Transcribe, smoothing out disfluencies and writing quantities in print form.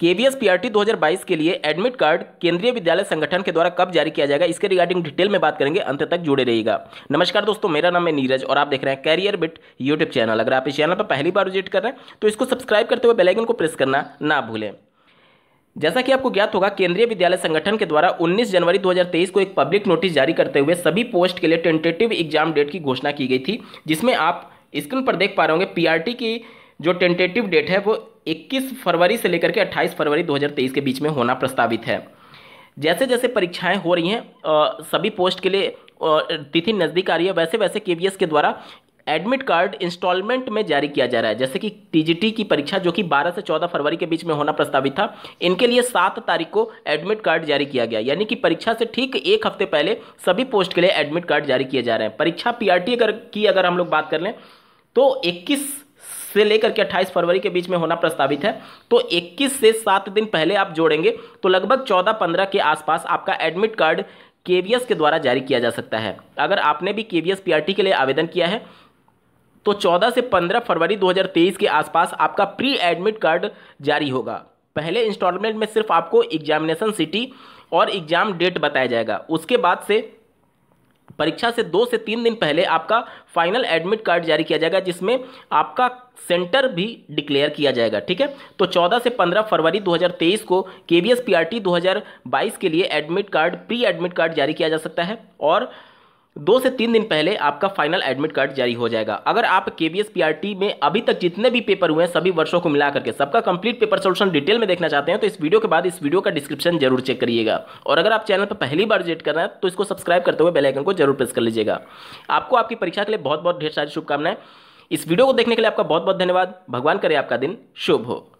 KVS PRT 2022 के लिए admit card केंद्रीय विद्यालय संगठन के द्वारा कब जारी किया जाएगा, इसके रिगार्डिंग डिटेल में बात करेंगे। अंत तक जुड़े रहिएगा। नमस्कार दोस्तों, मेरा नाम है नीरज और आप देख रहे हैं कैरियर बिट यूट्यूब चैनल। अगर आप इस चैनल पर पहली बार विजिट कर रहे हैं तो इसको सब्सक्राइब करते हुए बेल आइकन को प्रेस करना ना भूलें। जैसा कि आपको ज्ञात होगा, केंद्रीय विद्यालय संगठन के द्वारा 19 जनवरी 2023 को एक पब्लिक नोटिस जारी करते हुए सभी पोस्ट के लिए टेंटेटिव एग्जाम डेट की घोषणा की गई थी, जिसमें आप स्क्रीन पर देख पा रहे होंगे पीआरटी की जो टेंटेटिव डेट है वो 21 फरवरी से लेकर के 28 फरवरी 2023 के बीच में होना प्रस्तावित है। जैसे जैसे परीक्षाएं हो रही हैं सभी पोस्ट के लिए तिथि नज़दीक आ रही है, वैसे वैसे केवीएस के द्वारा एडमिट कार्ड इंस्टॉलमेंट में जारी किया जा रहा है। जैसे कि टीजीटी की परीक्षा जो कि 12 से 14 फरवरी के बीच में होना प्रस्तावित था, इनके लिए 7 तारीख को एडमिट कार्ड जारी किया गया, यानी कि परीक्षा से ठीक एक हफ्ते पहले सभी पोस्ट के लिए एडमिट कार्ड जारी किए जा रहे हैं। परीक्षा पीआरटी अगर हम लोग बात कर लें तो 21 से लेकर के 28 फरवरी के बीच में होना प्रस्तावित है, तो 21 से 7 दिन पहले आप जोड़ेंगे तो लगभग 14-15 के आसपास आपका एडमिट कार्ड केवीएस के द्वारा जारी किया जा सकता है। अगर आपने भी केवीएस पीआरटी के लिए आवेदन किया है तो 14 से 15 फरवरी 2023 के आसपास आपका प्री एडमिट कार्ड जारी होगा। पहले इंस्टॉलमेंट में सिर्फ आपको एग्जामिनेशन सिटी और एग्जाम डेट बताया जाएगा, उसके बाद से परीक्षा से 2 से 3 दिन पहले आपका फाइनल एडमिट कार्ड जारी किया जाएगा, जिसमें आपका सेंटर भी डिक्लेयर किया जाएगा। ठीक है, तो 14 से 15 फरवरी 2023 को केवीएस पीआरटी 2022 के लिए admit card pre admit card जारी किया जा सकता है और 2 से 3 दिन पहले आपका फाइनल एडमिट कार्ड जारी हो जाएगा। अगर आप केवीएस पीआरटी में अभी तक जितने भी पेपर हुए हैं सभी वर्षों को मिला करके सबका कंप्लीट पेपर सॉल्यूशन डिटेल में देखना चाहते हैं तो इस वीडियो के बाद इस वीडियो का डिस्क्रिप्शन जरूर चेक करिएगा। और अगर आप चैनल पर पहली बार विजिट कर रहे हैं तो इसको सब्सक्राइब करते हुए बेल आइकन को जरूर प्रेस कर लीजिएगा। आपको आपकी परीक्षा के लिए बहुत बहुत ढेर सारी शुभकामनाएं। इस वीडियो को देखने के लिए आपका बहुत बहुत धन्यवाद। भगवान करे आपका दिन शुभ हो।